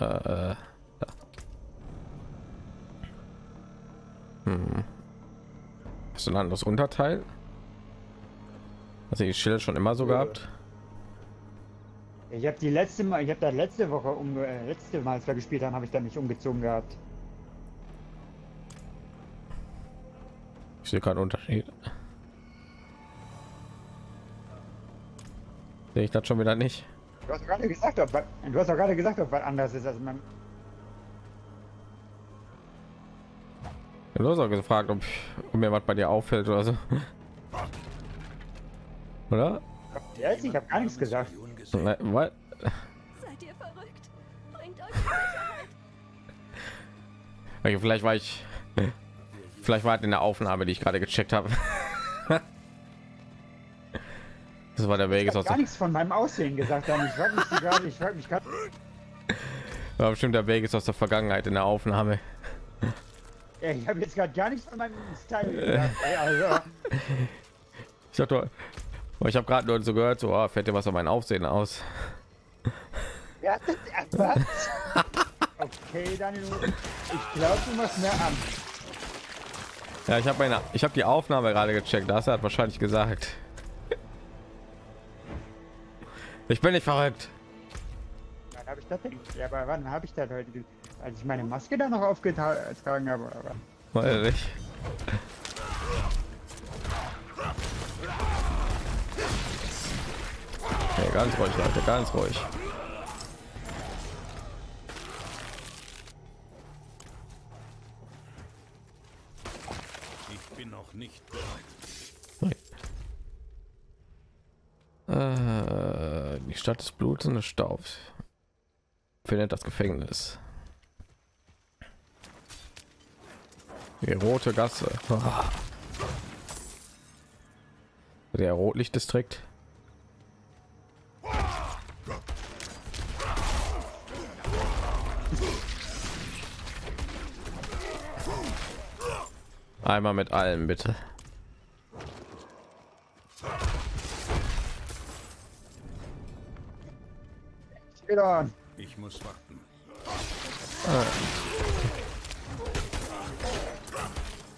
Da. Hm. Hast du ein anderes Unterteil? Hast du die Schild schon immer so gehabt? Ich habe die letzte Mal, ich habe da letzte Woche letzte Mal, als wir gespielt haben, habe ich da nicht umgezogen gehabt. Ich sehe keinen Unterschied. Sehe ich das schon wieder nicht? Du hast doch gerade gesagt, ob was anders ist, als man. Du hast auch gefragt, ob mir was bei dir auffällt oder so. Oder? Ich habe gar nichts gesagt. Nein, was? Seid ihr verrückt? Bringt euch Sicherheit. Okay, vielleicht war halt in der Aufnahme, die ich gerade gecheckt habe. Das war der Weg. Ich habe gar nichts von meinem Aussehen gesagt. Ich frag mich gerade. War bestimmt der Weg ist aus der Vergangenheit in der Aufnahme. Ich habe jetzt gerade gar nichts von meinem Style gesagt. Ey, also. Ich dachte, ich habe gerade Leute so gehört, so, oh, fällt dir was an mein Aufsehen aus? Ja, was? Okay, Daniel, ich glaube, du machst mehr an. Ja, ich habe die Aufnahme gerade gecheckt. Das hat wahrscheinlich gesagt. Ich bin nicht verrückt. Wann habe ich das denn? Ja, aber wann habe ich das heute? Als ich meine Maske da noch aufgetragen habe, oder? Mal ehrlich. Okay, ganz ruhig, Leute, ganz ruhig. Ich bin noch nicht bereit. Die Stadt des Bluts und des Staubs findet das Gefängnis. Die rote Gasse. Der Rotlichtdistrikt. Einmal mit allem, bitte. Ich muss warten.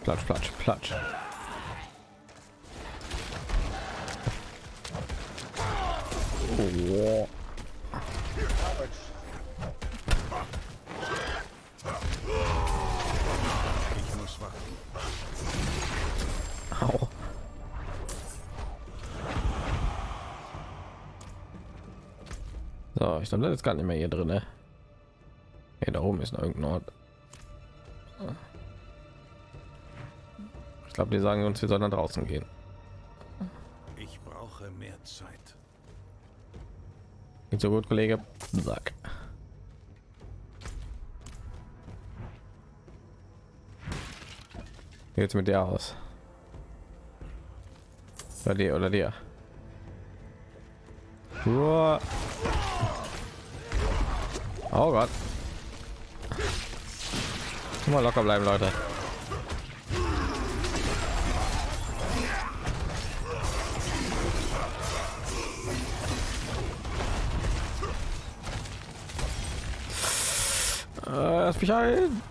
Platsch, platsch, platsch. Oh. Ich muss warten. Au. So, ich stand jetzt gar nicht mehr hier drin. Ne? Hey, da oben ist noch irgendein Ort. Ich glaube, die sagen uns, wir sollen nach draußen gehen. Ich brauche mehr Zeit. Geht so gut, Kollege. Sag. Jetzt mit der aus. Oder dir oder der. Oh Gott. Mal locker bleiben, Leute. Lass mich ein.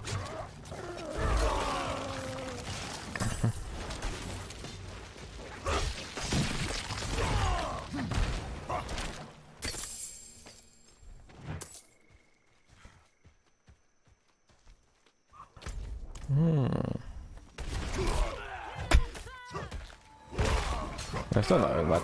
Das ist doch noch irgendwas.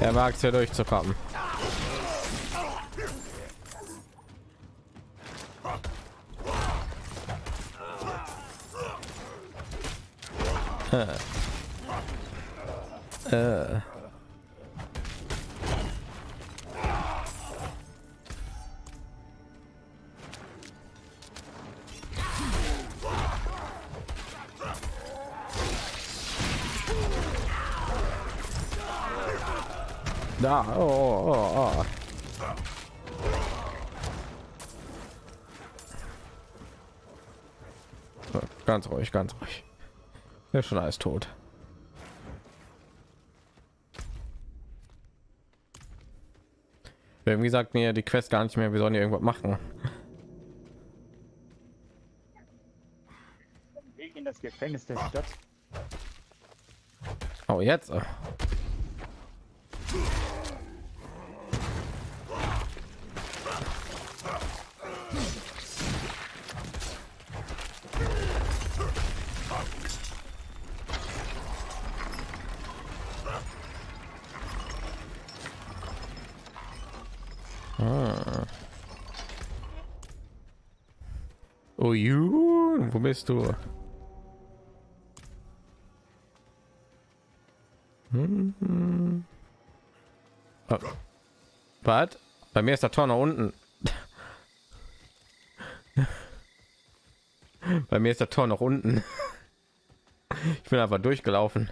Er mag es hier durchzukommen. Da, oh. So, ganz ruhig, ganz ruhig. Der schon alles tot. Irgendwie sagt mir die Quest gar nicht mehr, wir sollen hier irgendwas machen. Weg in das Gefängnis der Stadt. Oh, jetzt. Oh, Jun, wo bist du? Hm. Oh. Was? Bei mir ist der Tor nach unten. Bei mir ist der Tor nach unten. Ich bin einfach durchgelaufen.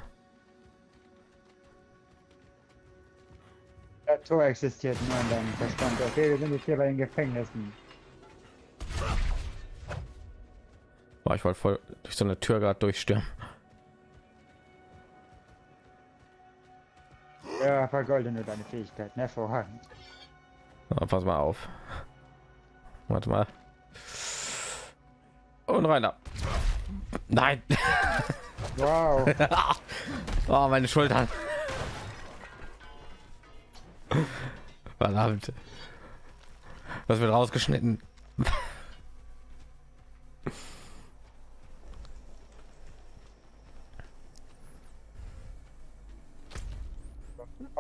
Der Tor existiert nur in deinem Verstand. Okay, wir sind jetzt hier bei den Gefängnissen. Ich wollte voll durch so eine Tür gerade durchstürmen. Ja, vergolde nur deine Fähigkeiten, hervorragend. Oh, pass mal auf. Warte mal. Und rein. Nein. Wow. Oh, meine Schultern. Verdammt. Das wird rausgeschnitten.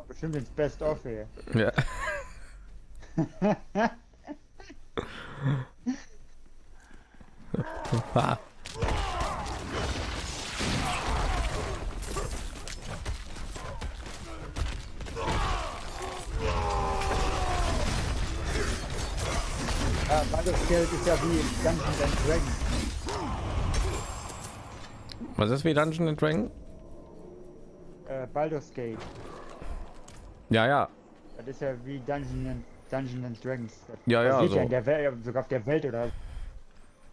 Bestimmt ins Best of hier. Ja. Baldur's Gate ist ja wie Dungeons and Dragons. Was ist wie Dungeons and Dragons? Baldur's Gate. Ja. Das ist ja wie Dungeons and Dragons. Das ja, so. Ja, in der Welt, sogar auf der Welt oder.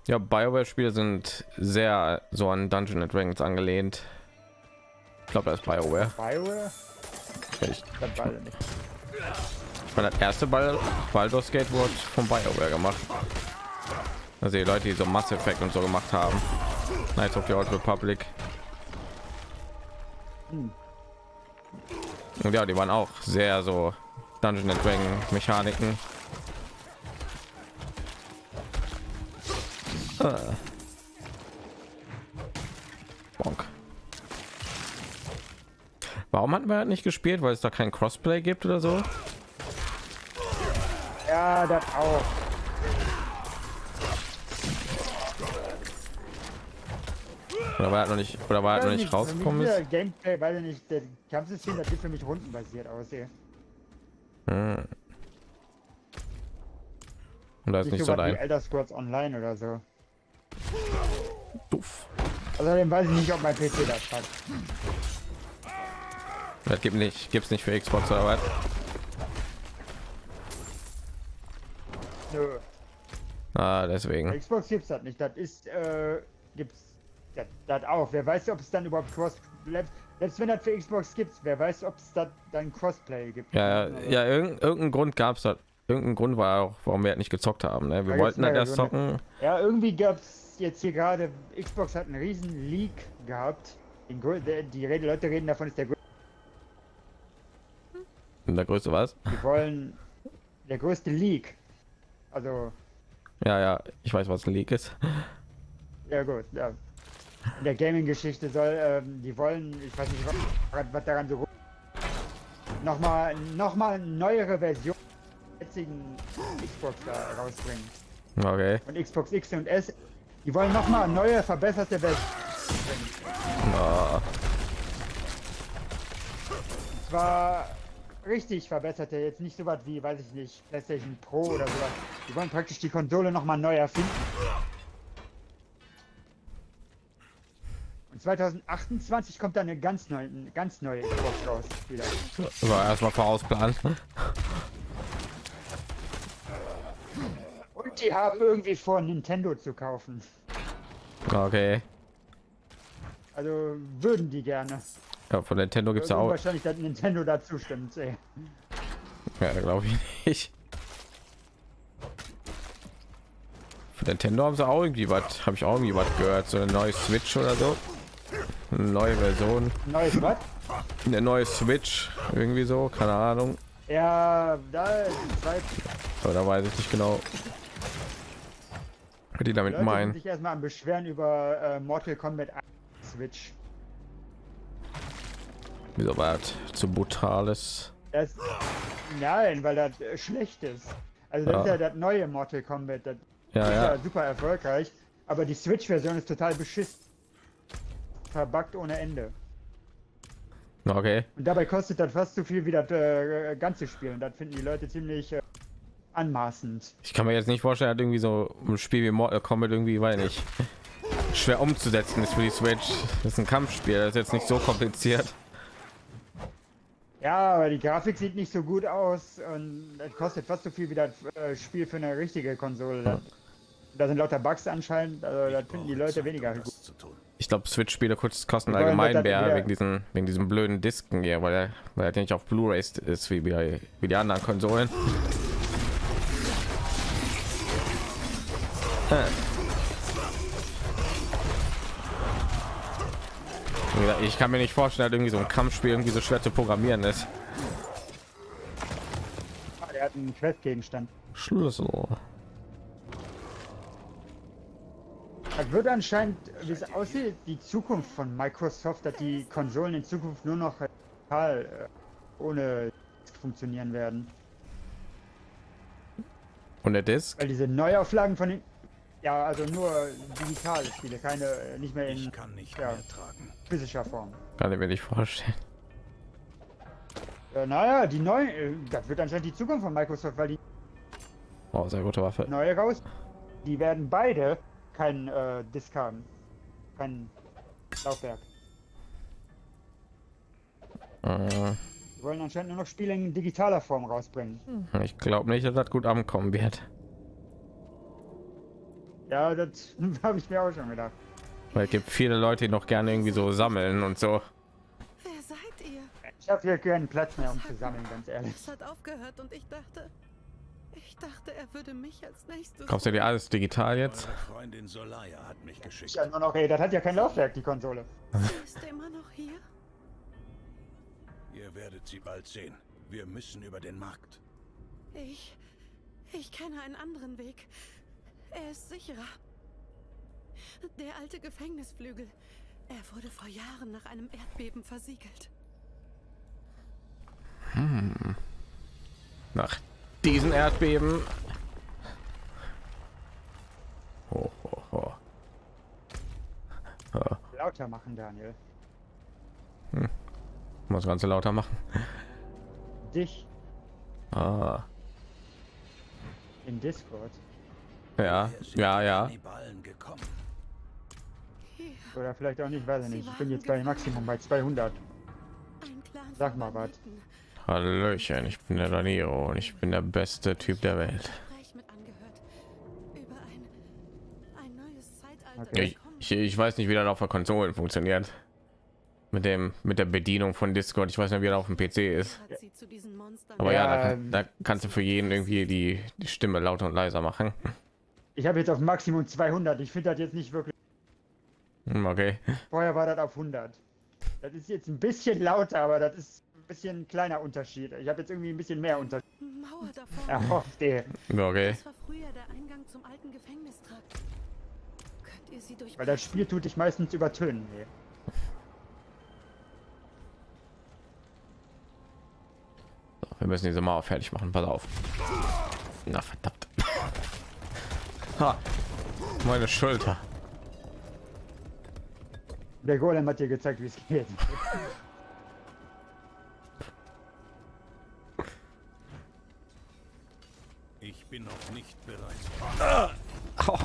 Ja, Bioware-Spiele sind sehr so an Dungeons and Dragons angelehnt. Ich glaube, das ist Bioware. Bioware? Ich meine, das erste Baldur's Gate wurde von Bioware gemacht. Also die Leute, die so Mass Effect und so gemacht haben. Knights of the Old Republic. Hm. Und ja, die waren auch sehr so Dungeon and Dragon Mechaniken. Bonk. Warum hatten wir halt nicht gespielt, weil es da kein Crossplay gibt oder so? Ja, das auch. Oder war halt noch nicht, oder war halt noch nicht rausgekommen ist. Gameplay, weil nicht, der Kampfsystem, das sieht für mich rundenbasiert aus. Hm. Und da ist nicht so rein. Elder Scrolls Online oder so. Duff. Außerdem weiß ich nicht, ob mein PC das hat. Das gibt's nicht für Xbox oder was? Nö. Ah, deswegen. Xbox gibt's das nicht. Das ist gibt's. Das auch. Wer weiß, ob es dann überhaupt Cross bleibt. Selbst wenn das für Xbox gibt, wer weiß, ob es dann Crossplay gibt. Ja, irgendeinen Grund gab es da. Irgendein Grund war auch, warum wir halt nicht gezockt haben. Ne? Wir wollten halt erst zocken. Ja, irgendwie gab es jetzt hier gerade. Xbox hat einen riesen Leak gehabt. Die Leute reden davon, ist der größte. Der größte was? Die wollen der größte Leak. Also. Ja, ich weiß, was ein Leak ist. Ja, gut, ja. In der Gaming-Geschichte soll, die wollen, ich weiß nicht, was daran so nochmal eine neuere Version der jetzigen Xbox da rausbringen. Okay. Und Xbox X und S, die wollen nochmal eine neue, verbesserte Version Ah. Zwar richtig verbessert er jetzt nicht so was wie, weiß ich nicht, PlayStation Pro oder sowas. Die wollen praktisch die Konsole nochmal neu erfinden. Und 2028 kommt dann eine ganz neue Xbox raus. Vielleicht. War erstmal vorausplan. Und die haben irgendwie vor, Nintendo zu kaufen. Okay. Also würden die gerne. Ja, von Nintendo gibt's ja auch. Wahrscheinlich, dass Nintendo dazu stimmt, ey. Ja, glaube ich nicht. Von Nintendo haben sie auch irgendwie was, habe ich auch irgendwie was gehört, so eine neue Switch oder so. Eine neue Version. Neues was? Eine neue Switch, irgendwie so, keine Ahnung. Ja, da ist aber da weiß ich nicht genau. Die damit Leute meinen. Sich erstmal am Beschweren über Mortal Kombat Switch. Wieso war das zu brutales? Das, nein, weil das schlecht ist. Also das ist ja das neue Mortal Kombat, das ist ja super erfolgreich, aber die Switch-Version ist total beschissen. Verbuggt ohne Ende. Okay. Und dabei kostet das fast so viel wie das ganze Spiel und das finden die Leute ziemlich anmaßend. Ich kann mir jetzt nicht vorstellen, irgendwie so ein Spiel wie Mortal Kombat irgendwie, weil nicht schwer umzusetzen ist für die Switch. Das ist ein Kampfspiel, das ist jetzt nicht so kompliziert. Ja, aber die Grafik sieht nicht so gut aus und das kostet fast so viel wie das Spiel für eine richtige Konsole. Das, da sind lauter Bugs anscheinend, also das finden die Leute weniger gut. Ich glaube, Switch-Spiele kosten allgemein mehr wegen diesen blöden Disken hier, weil er nicht auf Blu-ray ist wie die anderen Konsolen. Ich kann mir nicht vorstellen, dass irgendwie so ein Kampfspiel irgendwie so schwer zu programmieren ist. Er hat einen Questgegenstand. Schlüssel. Das wird anscheinend, wie es aussieht, die Zukunft von Microsoft, dass die Konsolen in Zukunft nur noch total ohne funktionieren werden. Und der Disk? Weil diese Neuauflagen von den, ja, also nur digitale Spiele, keine, nicht mehr in physischer Form. Kann ich mir nicht vorstellen. Naja, die neuen, das wird anscheinend die Zukunft von Microsoft, weil die sehr gute Waffe. Neue raus, die werden beide kein Disk haben, kein Laufwerk. Die wollen anscheinend nur noch Spiele in digitaler Form rausbringen. Ich glaube nicht, dass das gut ankommen wird. Ja, das habe ich mir auch schon gedacht. Weil es gibt viele Leute, die noch gerne irgendwie so sammeln und so. Wer seid ihr? Ich habe hier keinen Platz mehr, um zu sammeln, ganz ehrlich. Es hat aufgehört und ich dachte, er würde mich als nächstes. Kaufst du dir alles digital jetzt? Meine Freundin Solaya hat mich geschickt. Ja, nur noch, ey, das hat ja kein Laufwerk, die Konsole. Ist er immer noch hier? Ihr werdet sie bald sehen. Wir müssen über den Markt. Ich kenne einen anderen Weg. Er ist sicherer. Der alte Gefängnisflügel. Er wurde vor Jahren nach einem Erdbeben versiegelt. Nach diesem Erdbeben. Ho, ho, ho. Lauter machen, Daniel. Muss ganze lauter machen. Dich. In Discord. Ja. Oder vielleicht auch nicht, weiß ich nicht. Ich bin jetzt bei Maximum bei 200. Sag mal was. Hallöchen, ich bin der Danilo und ich bin der beste Typ der Welt. Ich weiß nicht, wie das auf der Konsole funktioniert. Mit der Bedienung von Discord. Ich weiß nicht, wie er auf dem PC ist. Aber ja, da kannst du für jeden irgendwie die Stimme lauter und leiser machen. Ich habe jetzt auf Maximum 200. Ich finde das jetzt nicht wirklich. Okay. Vorher war das auf 100. Das ist jetzt ein bisschen lauter, aber das ist ein bisschen ein kleiner Unterschied. Ich habe jetzt irgendwie ein bisschen mehr Unterschied. Mauer davor. Erhofft ihr. Okay. Das war früher der Eingang zum alten Gefängnistrakt. Könnt ihr sie durch? Weil das Spiel tut dich meistens übertönen. Nee. Wir müssen diese Mauer fertig machen, pass auf. Na verdammt. Ha, meine Schulter. Der Golem hat dir gezeigt, wie es geht. Ich bin noch nicht bereit. Ah! Oh.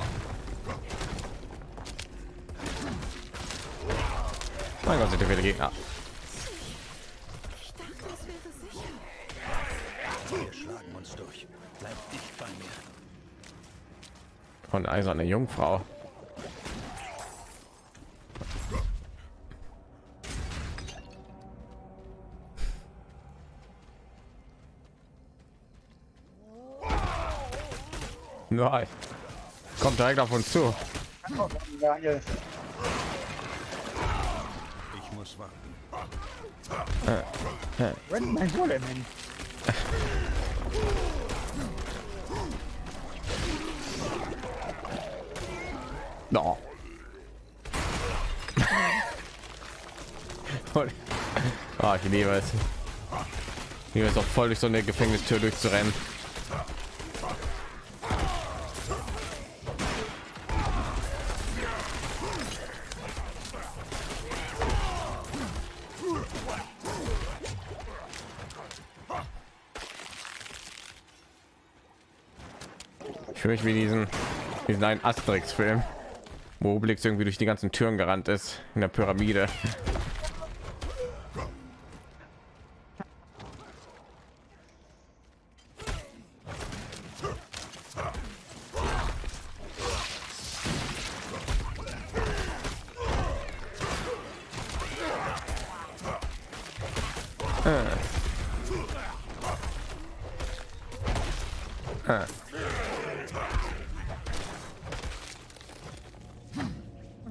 Mein Gott, sind viele Gegner. Ich dachte, das wäre sicher. Wir schlagen uns durch. Bleib dich bei mir. Von eiserne Jungfrau. Nein. Kommt direkt auf uns zu. Ich muss warten. Wenn mein Golem hin. No. Ah, ich liebe es. Ich liebe es auch voll, durch so eine Gefängnistür durchzurennen. Ich wie diesen einen Asterix-Film, wo Obelix irgendwie durch die ganzen Türen gerannt ist in der Pyramide.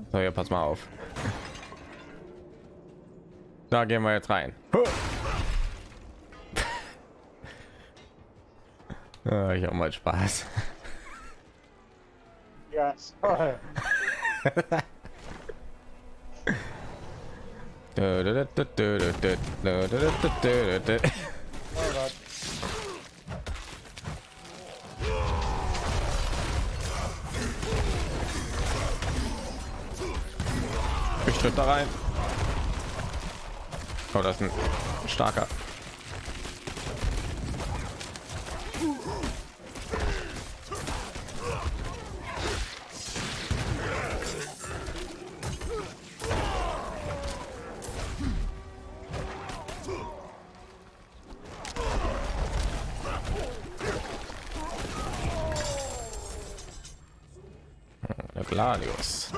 So, ja, pass mal auf. Da gehen wir jetzt rein. Oh, ich habe mal Spaß. Ja, toll. Da rein. Oh, das ist ein starker. Der Gladius.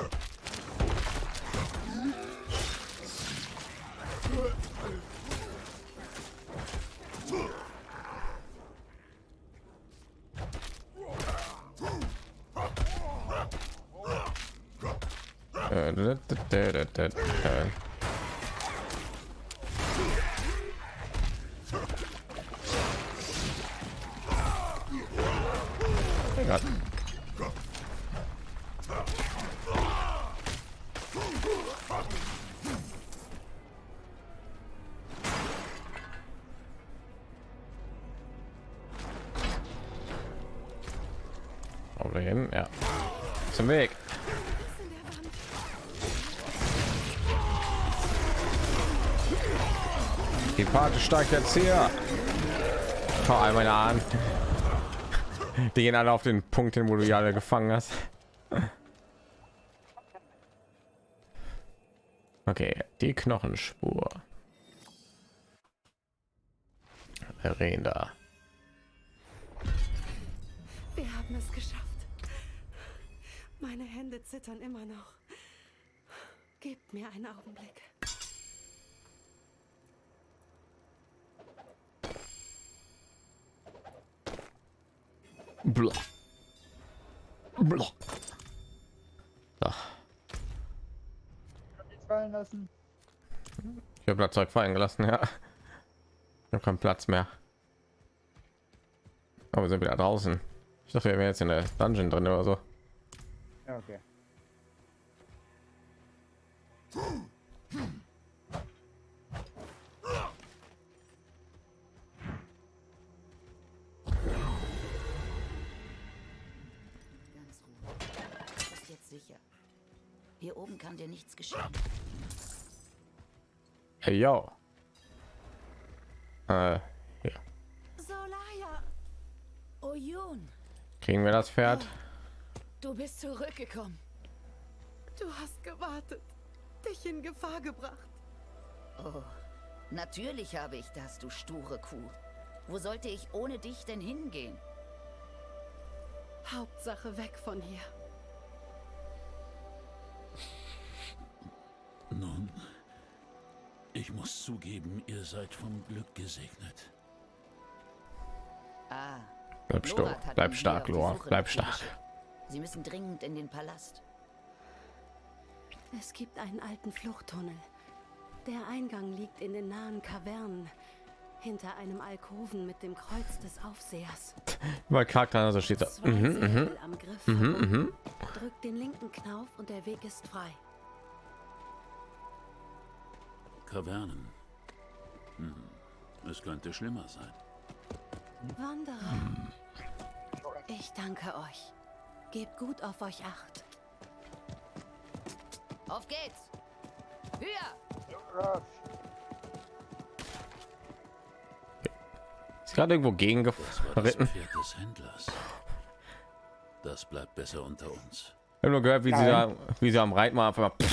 Ja, zum Weg. Die Party steigt jetzt hier. Schau einmal an. Die gehen alle auf den Punkt hin, wo du ja alle gefangen hast. Okay, die Knochenspur. Arena. Wir haben es geschafft. Meine Hände zittern immer noch. Gebt mir einen Augenblick. Blah. Blah. Fallen lassen. Ich habe das Zeug fallen gelassen, ja. Ich habe keinen Platz mehr. Aber wir sind wieder draußen. Ich dachte, wir wären jetzt in der Dungeon drin oder so. Okay. Ganz ruhig. Ist jetzt sicher. Hier oben kann dir nichts geschehen. Hey, yo. Hier. Solaya. Oyun. Kriegen wir das Pferd? Oh, du bist zurückgekommen. Du hast gewartet. Dich in Gefahr gebracht. Oh, natürlich habe ich das, du sture Kuh. Wo sollte ich ohne dich denn hingehen? Hauptsache weg von hier. Nun, ich muss zugeben, ihr seid vom Glück gesegnet. Ah, bleib stark, Lora. Bleib stark. Sie müssen dringend in den Palast. Es gibt einen alten Fluchttunnel. Der Eingang liegt in den nahen Kavernen. Hinter einem Alkoven mit dem Kreuz des Aufsehers. Weil Charakter, also steht da. Am Griff. Drückt den linken Knauf und der Weg ist frei. Kavernen. Es könnte schlimmer sein. Wanderer. Ich danke euch. Gebt gut auf euch acht. Auf geht's. Höher. Ist gerade irgendwo gegen geritten. Das bleibt besser unter uns. Ich habe nur gehört, wie sie am Reiten mal einfach mal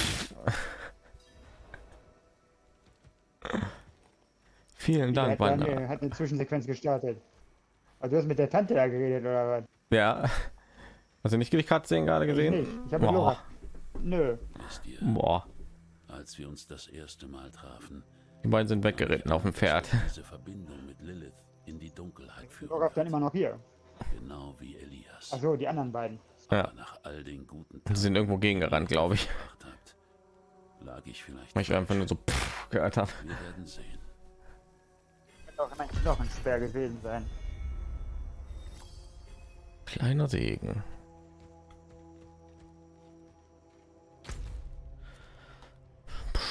Vielen Dank, Wanderer. Hat eine Zwischensequenz gestartet. Also du hast mit der Tante da geredet oder was? Ja. Hast du nicht gerade gesehen? Ich habe Lora. Nö. Boah. Als wir uns das erste Mal trafen, die beiden sind weggeritten auf dem Pferd. Diese Verbindung mit Lilith in die Dunkelheit führt. Lora dann immer noch hier. Genau wie Elias. Also die anderen beiden. Ja. Nach all den guten Tagen, sind irgendwo gegengerannt, glaube ich. Lag ich vielleicht. Weil ich einfach nur so gehört habe. Wir werden sehen. Noch ein Sperr gewesen sein. Kleiner Segen.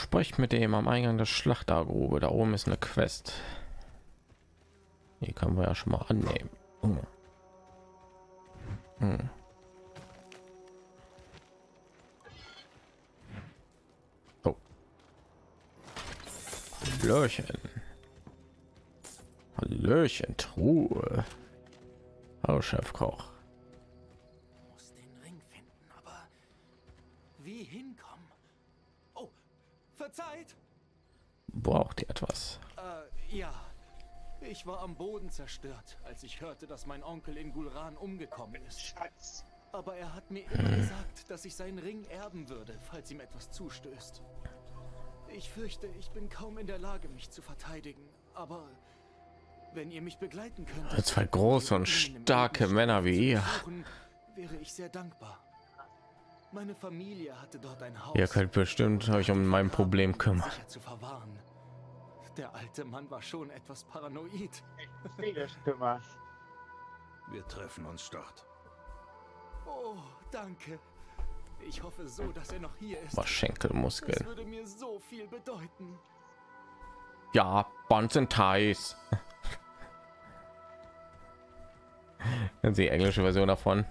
Sprecht mit dem am Eingang der Schlachtergrube. Da oben ist eine Quest. Die können wir ja schon mal annehmen. Oh. Hallöchen. Hallöchen, Truhe. Hallo, Chefkoch. Muss den Ring finden, aber wie hinkommen? Oh, verzeiht. Braucht ihr etwas? Ja, ich war am Boden zerstört, als ich hörte, dass mein Onkel in Gul'ran umgekommen ist. Schatz. Aber er hat mir immer gesagt, dass ich seinen Ring erben würde, falls ihm etwas zustößt. Ich fürchte, ich bin kaum in der Lage, mich zu verteidigen, aber... Wenn ihr mich begleiten könnt, zwei große und starke Männer wie ihr, wäre ich sehr dankbar. Meine Familie hatte dort ein Haus. Ihr könnt bestimmt euch um mein Problem kümmern. Der alte Mann war schon etwas paranoid. Wir treffen uns dort. Oh, danke. Ich hoffe so, dass er noch hier ist. Schenkelmuskeln. Das würde mir so viel bedeuten. Ja, Bonds and Ties. Die englische Version davon.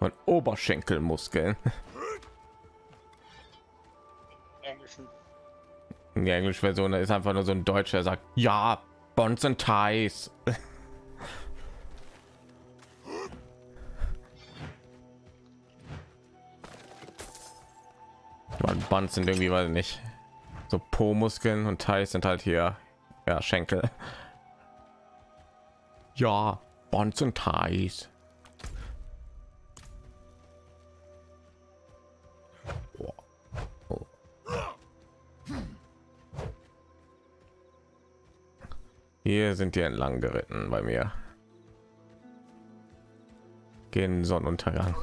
Und Oberschenkelmuskeln. Die englische Version ist einfach nur so ein Deutscher, der sagt, ja, Bonds and Ties. Bonds sind irgendwie, weiß nicht, so Po-Muskeln und Ties sind halt hier, ja, Schenkel. Ja, Bonds und Ties. Oh. Oh. Hier sind die entlang geritten bei mir. Gehen Sonnenuntergang.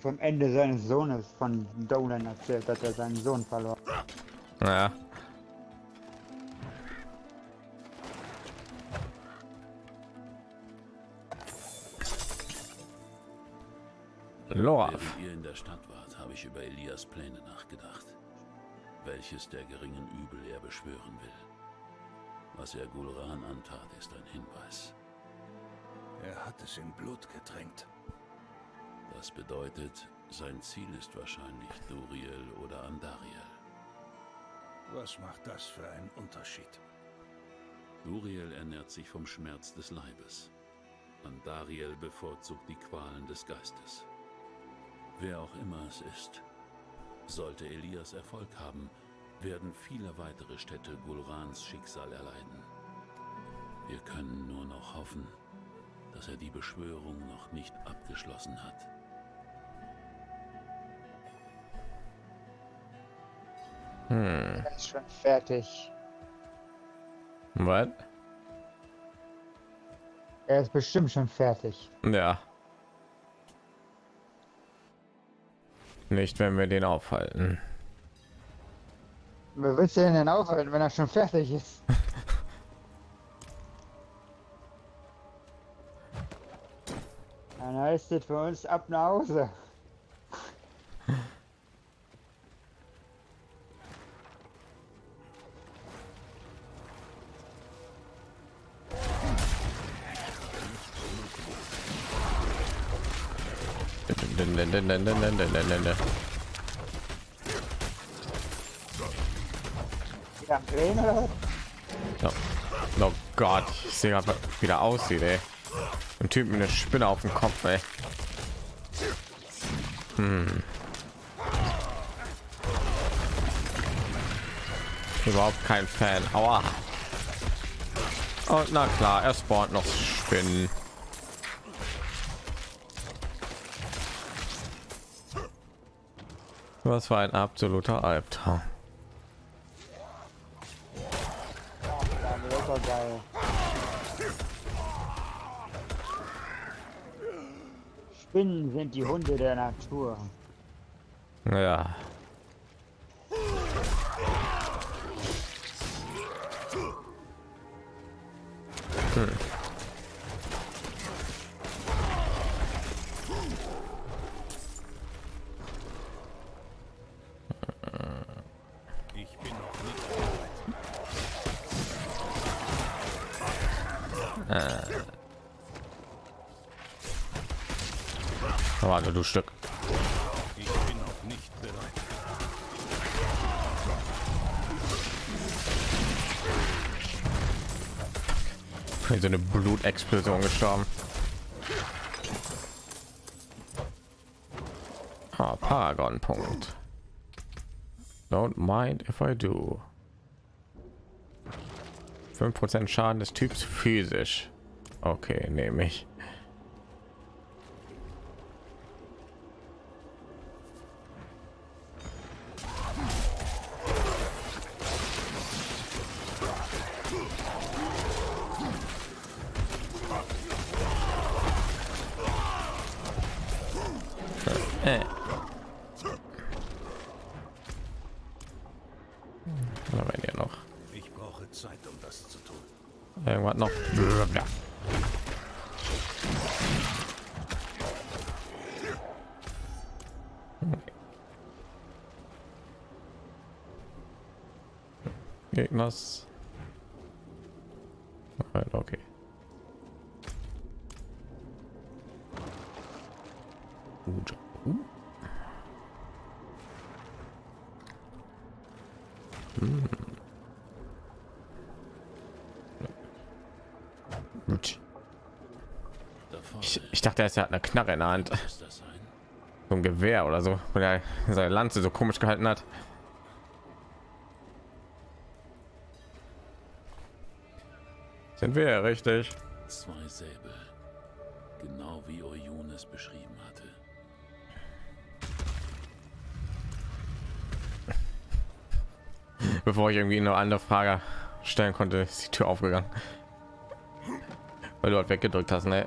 Vom Ende seines Sohnes von Dolan erzählt, dass er seinen Sohn verlor. Naja. Lord. Während ihr in der Stadt wart, habe ich über Elias Pläne nachgedacht, welches der geringen Übel er beschwören will. Was er Gul'ran antat, ist ein Hinweis. Er hat es in Blut getränkt. Das bedeutet, sein Ziel ist wahrscheinlich Duriel oder Andariel. Was macht das für einen Unterschied? Duriel ernährt sich vom Schmerz des Leibes. Andariel bevorzugt die Qualen des Geistes. Wer auch immer es ist, sollte Elias Erfolg haben, werden viele weitere Städte Gul'rans Schicksal erleiden. Wir können nur noch hoffen, dass er die Beschwörung noch nicht abgeschlossen hat. Hm. Ganz schön fertig. Was? Er ist bestimmt schon fertig. Ja. Nicht, wenn wir den aufhalten. Wer willst du denn aufhalten, wenn er schon fertig ist? Dann heißt es für uns ab nach Hause. Wieder am Drehen, oder? Oh Gott, ich sehe gerade, wie der aussieht, ey. Ein Typ mit einer Spinne auf dem Kopf, ey. Hm. Überhaupt kein Fan. Aua. Und na klar, er spawnt noch Spinnen. Was war ein absoluter Albtraum. Spinnen sind die Hunde der Natur. Ja. Hm. Warte, du Stück. Ich bin noch nicht bereit. So eine Blutexplosion gestorben. Ah, Paragon Punkt. Don't mind if I do. 5% Schaden des Typs physisch. Okay, nehme ich. Gegners. Okay. Ich dachte, er hat eine Knarre in der Hand. So ein Gewehr oder so, weil er seine Lanze so komisch gehalten hat. Sind wir ja richtig. 2 Säbel, genau wie Orion es beschrieben hatte. Bevor ich irgendwie eine andere Frage stellen konnte, ist die Tür aufgegangen, weil du halt weggedrückt hast, ne?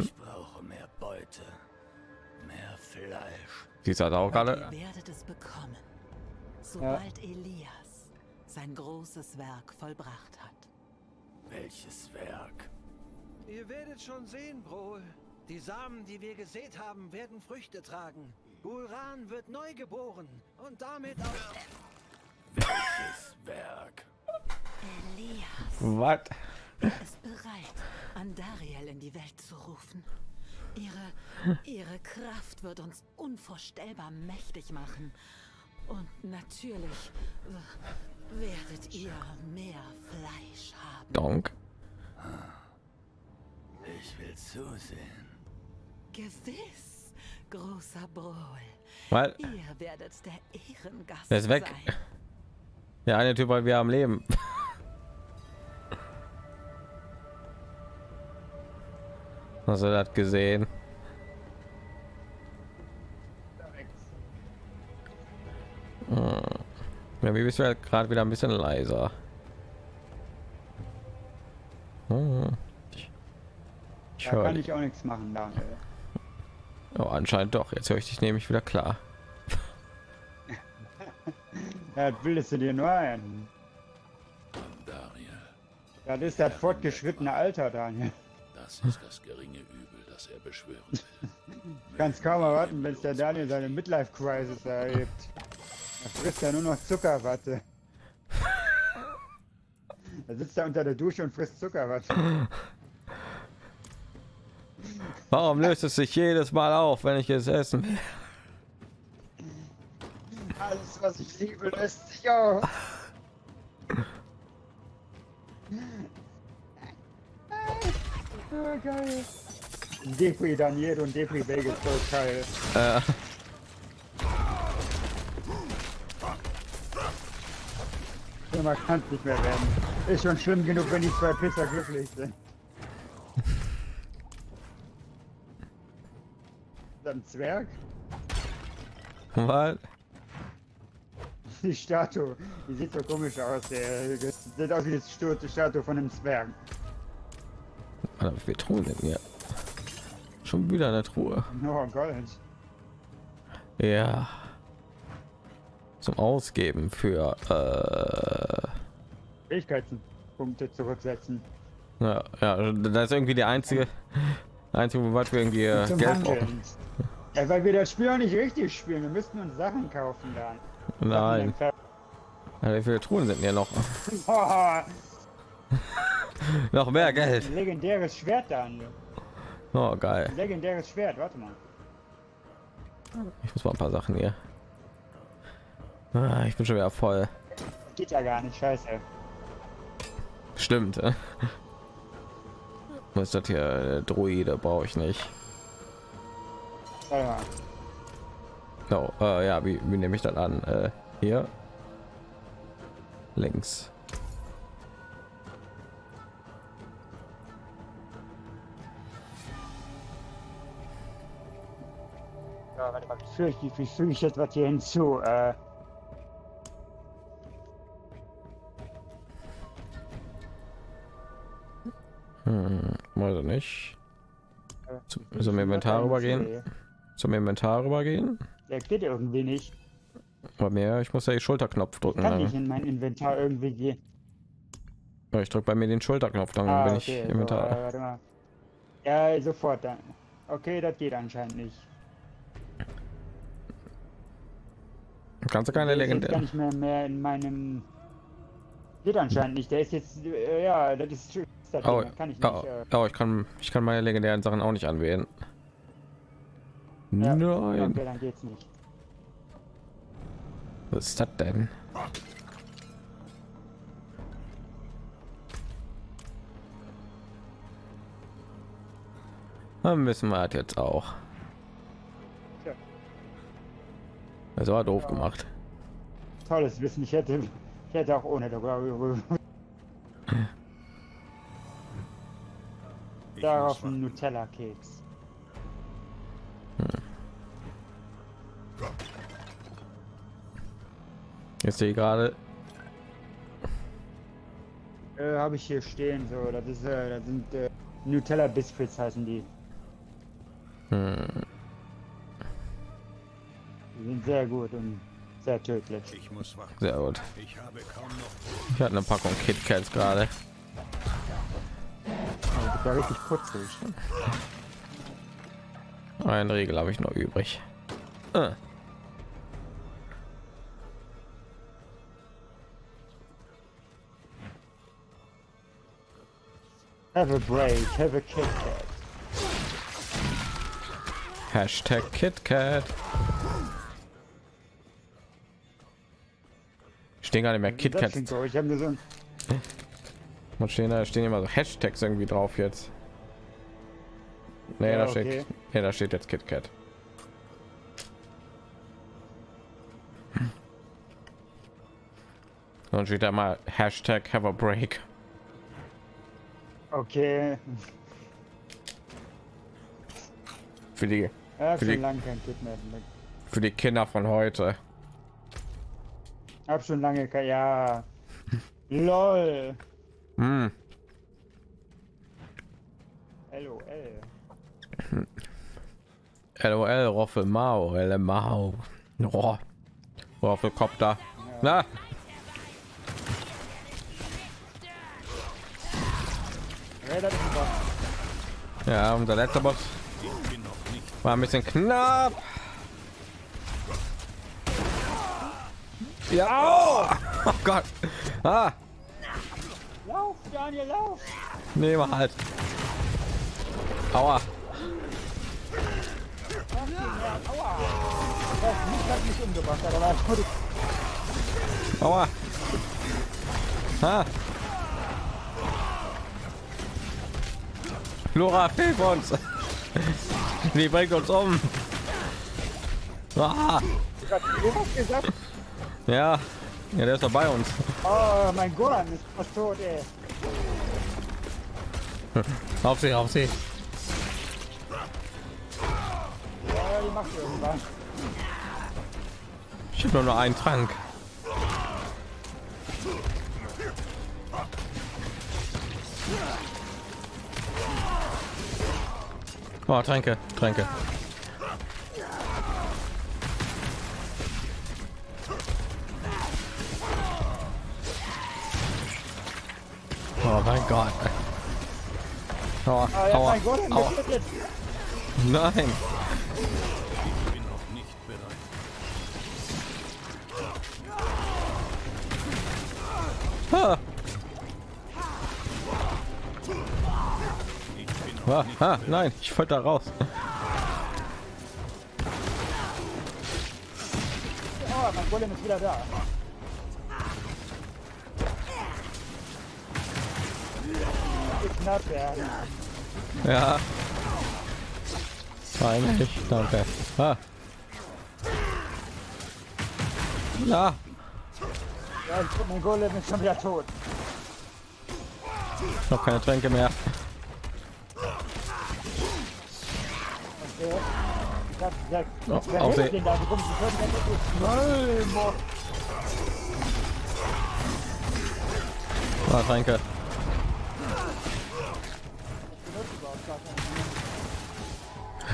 Ich brauche mehr Beute, mehr Fleisch. Die sagt auch gerade. Ihr werdet es bekommen, sobald Elias sein großes Werk vollbracht hat. Welches Werk? Ihr werdet schon sehen, Bro. Die Samen, die wir gesät haben, werden Früchte tragen. Gul'ran wird neu geboren und damit auch... Welches Werk? Elias. Was? Er ist bereit, Andariel in die Welt zu rufen. Ihre Kraft wird uns unvorstellbar mächtig machen. Und natürlich werdet ihr mehr Fleisch haben. Donk. Ich will zusehen. Gewiss, großer Brol. Weil ihr werdet der Ehrengast. Der ist weg. Sein. Der eine Typ war wieder am Leben. Hast du das gesehen? Ja, wie bist du halt gerade wieder ein bisschen leiser? Da kann ich auch nichts machen, danke. Oh, anscheinend doch. Jetzt höre ich dich nämlich wieder klar. Ja, das bildest du dir nur ein. Das ist das fortgeschrittene Alter, Daniel. Das ist das geringe Übel, das er beschwören will. Kannst kaum erwarten, wenn der Daniel seine Midlife-Crisis erlebt. Er frisst ja nur noch Zuckerwatte. Er sitzt da unter der Dusche und frisst Zuckerwatte. Warum löst es sich jedes Mal auf, wenn ich es essen will? Alles, was ich liebe, löst sich auf. Oh, geil. Depri Daniel und Depri Bagel, so geil. Man kann nicht mehr werden. Ist schon schlimm genug, wenn die zwei Pisser glücklich sind. Ein Zwerg? Was? Die Statue. Die sieht so komisch aus. Das sieht aus wie die Statue von einem Zwerg. Alter, wie viele Truhen denn hier? Schon wieder eine Truhe. Oh Gott. Ja. Zum Ausgeben für Fähigkeitspunkte zurücksetzen. Ja, ja, das ist irgendwie der einzige Moment, wir irgendwie Geld brauchen. Ja, weil wir das Spiel auch nicht richtig spielen. Wir müssten uns Sachen kaufen dann. Nein. Ja, wie viele Truhen sind hier noch? Noch mehr Geld. Legendäres Schwert dann. Oh geil. Legendäres Schwert, warte mal. Ich muss mal ein paar Sachen hier. Ah, ich bin schon wieder voll. Geht ja gar nicht, scheiße. Stimmt. Was ist das hier? Droide brauche ich nicht. No, ja, wie nehme ich das an? Hier links. Ja, warte mal, wie füge ich jetzt was hier hinzu? Also nicht zum Inventar rübergehen. Der geht irgendwie nicht. Bei mir, ich muss ja den Schulterknopf drücken. Kann ich in mein Inventar irgendwie gehen? Ja, ich drücke bei mir den Schulterknopf, dann bin okay, ich Inventar. So, warte mal. Ja, sofort dann. Okay, das geht anscheinend nicht. Kannst du keine Legendäre? Kann ich mehr in meinem. Geht anscheinend nicht. Der ist jetzt, ja, das ist schön. Oh, kann ich, nicht, ich kann meine legendären Sachen auch nicht anwählen. Ja, nein. Okay, dann geht's nicht. Was ist das denn? Dann müssen wir halt jetzt auch. Das war doof gemacht. Tolles Wissen, ich hätte auch ohne darüber. Darauf einen Nutella-Keks. Jetzt sehe ich gerade. Habe ich hier stehen, so, das ist, das sind Nutella-Biscuits heißen die. Die sind sehr gut und sehr tödlich. Ich muss warten. Sehr gut. Ich habe kaum noch. Ich hatte eine Packung KitKats gerade. Ist ja richtig putzig. Ein Regel habe ich noch übrig. Have a break, have a Kit Kat. Hashtag Kit Kat. Stehen gar nicht mehr Kit Kat. Ich habe gesehen. Man stehen da, stehen immer so Hashtags irgendwie drauf jetzt. Nee, ja, da steht, okay. Nee, da steht jetzt Kit Kat. Dann steht da mal Hashtag Have a Break. Okay. Für die Kinder von heute. Hab schon lange kein, ja. Lol. Mm. LOL. LOL, Roffel Mau, LMAU. Roffelkopter. Na. Ja, unser letzter Boss war ein bisschen knapp. Ja, oh Gott. Ah. Lauf, Daniel, lauf. Nee, mal halt. Aua. Aua. Ah. Lora, hilf uns! Die bringt uns um. Ah. Ja, ja, der ist doch bei uns. Oh, mein Gul'ran ist fast tot, ey. Auf sie, auf sie. Ja, die macht irgendwas. Ich habe nur einen Trank. Oh, Tränke, Tränke. Oh mein Gott. Oh, oh, mein Gott, oh. Nein. Ich bin noch nicht bereit. Ah, ah, nein, ich wollte da raus. Oh, mein Golem ist wieder da. Knapp, ja. Ja. Eigentlich, danke. Ah. Ja. Ja, mein Golem ist schon wieder tot. Ich habe keine Tränke mehr. Ah, danke.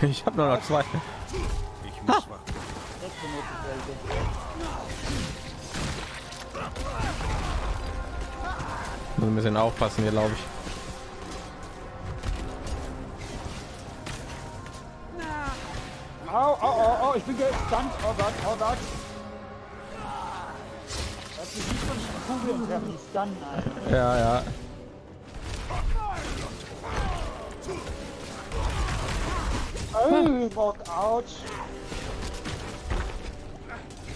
Ich habe noch zwei. Ich muss mal. Muss ein bisschen aufpassen hier, glaube ich. Oh, oh, oh, oh, ich bin gestand. Oh Gott, oh Gott. Das ist nicht von den Kugeln treffen, die stunnen, Alter. Ja, ja. Oh, Rock out.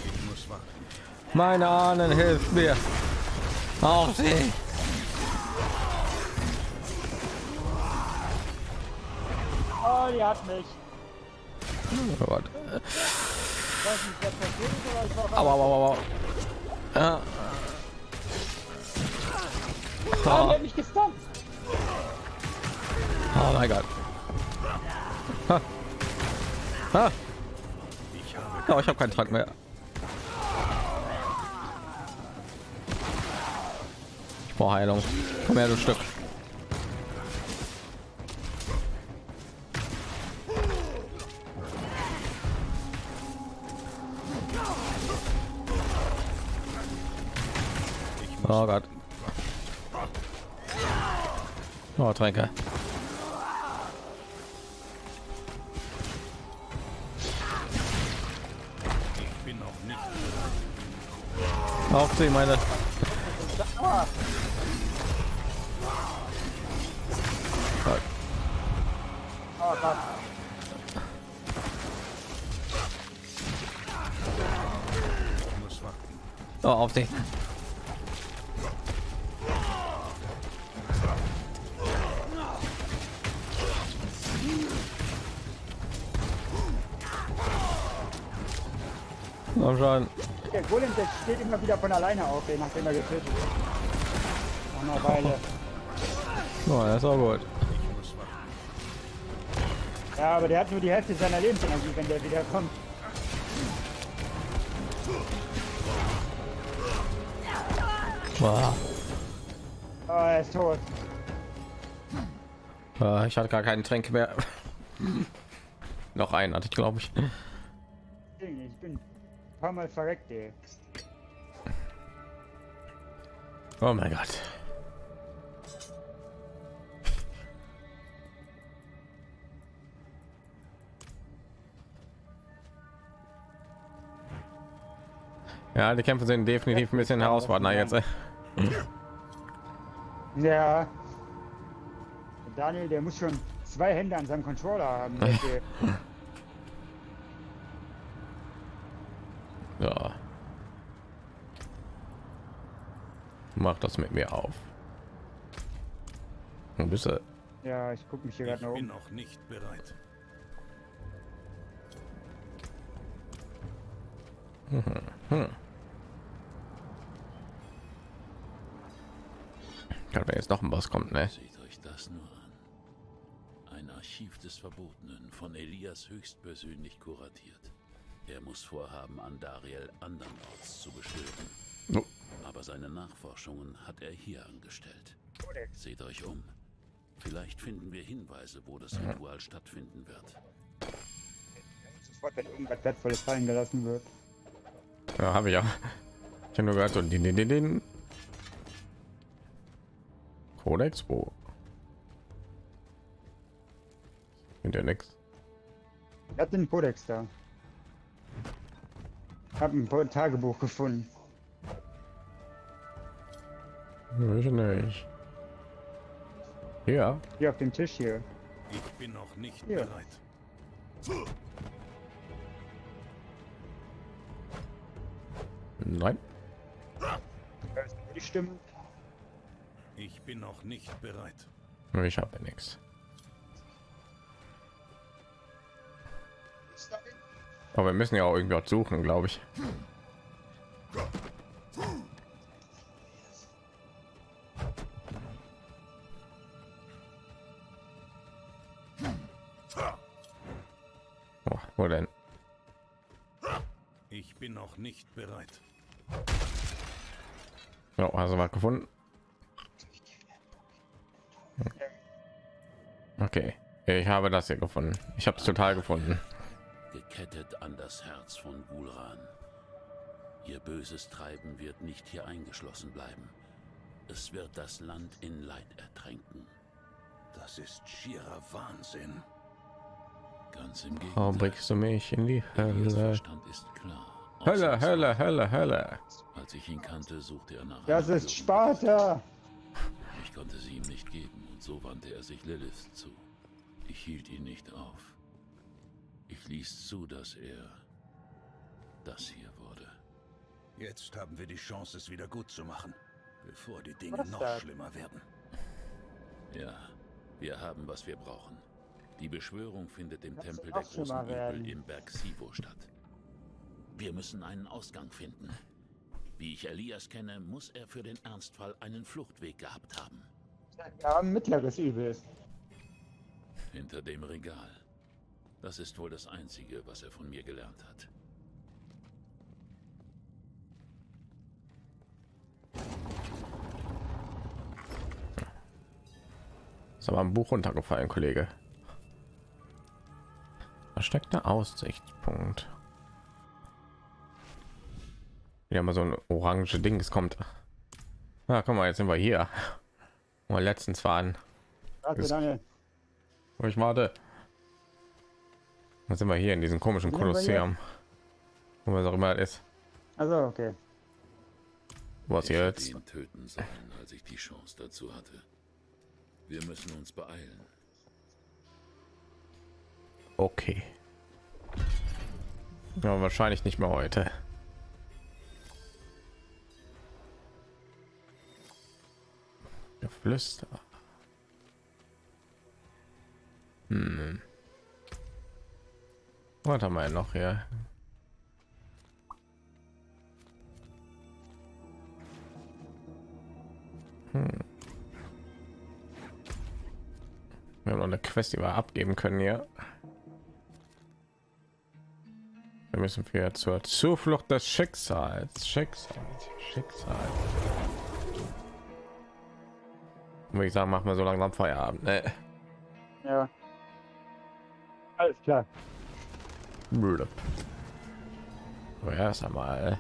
Ich muss warten. Meine Ahnen, hilft mir. Auf sie. Oh, die hat mich. Oh, aber ja. Oh. Oh mein Gott. Ha. Ha. Oh, ich habe keinen Trank mehr. Ich brauche Heilung. Komm her, du Stück. Oh Gott. Oh, Tränke. Auf sie, meine. Oh, auf dich. Der Golem, der steht immer wieder von alleine auf, nachdem er getötet wird. Nach einer Weile. Oh, das ist auch gut. Ja, aber der hat nur die Hälfte seiner Lebensenergie, wenn der wieder kommt. Wow. Oh, er ist tot. Ich hatte gar keinen Tränke mehr. Noch einen hatte ich, glaube ich. Ich bin ein paar Mal verreckt, ey. Oh mein Gott. Ja, die Kämpfe sind definitiv ein bisschen herausfordernder jetzt. Ja. Daniel, der muss schon zwei Hände an seinem Controller haben. Ja. Mach das mit mir auf. Ein bisschen. Ja, ich gucke mich hier gerade noch um. Ich bin noch nicht bereit. Kann wenn jetzt noch ein Boss kommt, ne? Seht euch das nur an. Ein Archiv des Verbotenen, von Elias höchstpersönlich kuratiert. Er muss vorhaben, Andariel andernorts zu beschwören. Oh. Aber seine Nachforschungen hat er hier angestellt. Seht euch um. Vielleicht finden wir Hinweise, wo das Ritual stattfinden wird. Sofort, wenn irgendwas Wertvolles fallen gelassen wird. Ja, habe ich auch. Ich habe nur gehört, und den Codex, wo? In der nix. Ich habe den Codex da. Hab ein Tagebuch gefunden. Ich nicht. Ja. Hier auf dem Tisch hier. Ich bin noch nicht bereit. Nein. Die Stimme. Ich bin noch nicht bereit. Ich habe nichts. Aber wir müssen ja auch irgendwas suchen, glaube ich. Oh, wo denn? Ich bin noch nicht bereit. Ja, also was gefunden. Okay, ich habe das hier gefunden. Ich habe es total gefunden. Gekettet an das Herz von Gul'ran. Ihr böses Treiben wird nicht hier eingeschlossen bleiben. Es wird das Land in Leid ertränken. Das ist schierer Wahnsinn. Ganz im Gegenteil. Warum bringst du mich in die Hölle? Verstand ist klar. Hölle, Hölle, Hölle, Hölle. Als ich ihn kannte, suchte er nach. Das ist Sparta. Ich konnte sie ihm nicht geben und so wandte er sich Lilith zu. Ich hielt ihn nicht auf. Ich ließ zu, dass er das hier wurde. Jetzt haben wir die Chance, es wieder gut zu machen, bevor die Dinge noch schlimmer werden. Ja, wir haben, was wir brauchen. Die Beschwörung findet im Tempel der großen Übel im Berg Sivo statt. Wir müssen einen Ausgang finden. Wie ich Elias kenne, muss er für den Ernstfall einen Fluchtweg gehabt haben. Ja, mittleres Übel. Hinter dem Regal. Das ist wohl das Einzige, was er von mir gelernt hat. Ist aber ein Buch runtergefallen, Kollege. Versteckter Aussichtspunkt. Ja, mal so ein orange Ding, es kommt. Na, komm mal, jetzt sind wir hier. Mal letztens fahren. Danke. Ich warte. Was sind wir hier in diesem komischen Kolosseum, wo was auch immer das ist? Also okay. Was jetzt? Ich hätte ihn töten sollen, als ich die Chance dazu hatte. Wir müssen uns beeilen. Okay. Ja, wahrscheinlich nicht mehr heute. Geflüster. Hm. Was haben wir denn noch hier? Hm. Wir haben noch eine Quest, die wir abgeben können hier. Wir müssen wieder zur Zuflucht des Schicksals. Würde ich sagen, machen wir so langsam Feierabend. Ne? Ja. Alles klar. Müde. So, erst einmal.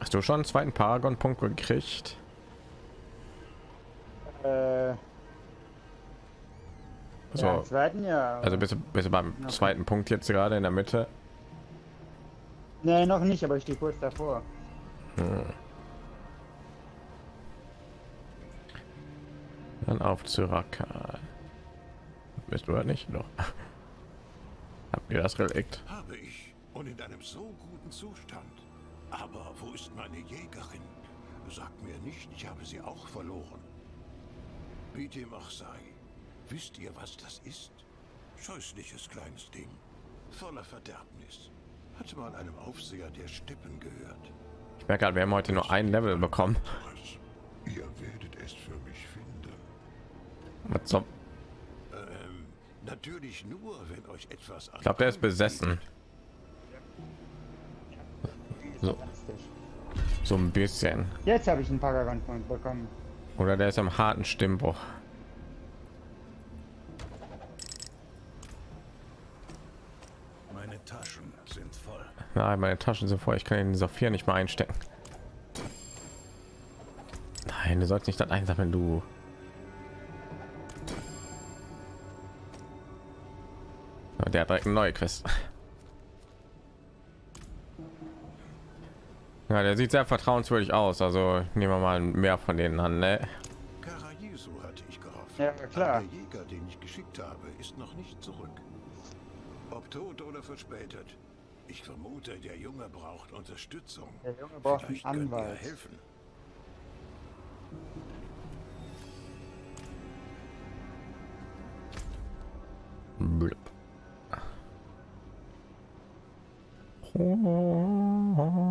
Hast du schon einen zweiten Paragon-Punkt gekriegt? So. Ja, zweiten, ja. Also bist du beim zweiten Punkt jetzt gerade in der Mitte? Nee, noch nicht, aber ich stehe kurz davor. Hm. Dann auf zu Rakan. Bist du ja nicht noch? Habt ihr das Relikt? Habe ich und in einem so guten Zustand. Aber wo ist meine Jägerin? Sagt mir nicht, ich habe sie auch verloren. Bitte mach sei. Wisst ihr, was das ist? Scheußliches kleines Ding. Voller Verderbnis. Hat mal einem Aufseher der Steppen gehört. Ich merke gerade, wir haben heute nur ein Level bekommen. Ihr werdet es für mich finden. Was so? Natürlich nur, wenn euch etwas... Ich glaube, der ist besessen. So. So ein bisschen. Jetzt habe ich einen Paragon-Punkt bekommen. Oder der ist am harten Stimmbruch. Meine Taschen sind voll. Nein, meine Taschen sind voll. Ich kann den Saphir nicht mehr einstecken. Nein, du sollst nicht das einsammeln, du. Der hat direkt eine neue Quest. Ja, der sieht sehr vertrauenswürdig aus. Also nehmen wir mal mehr von denen an. Ne? Hatte ich gehofft. Ja, klar. Der Jäger, den ich geschickt habe, ist noch nicht zurück. Ob tot oder verspätet. Ich vermute, der Junge braucht Unterstützung. Der Junge braucht einen Anwalt. Helfen. Blub. Oh, oh, oh.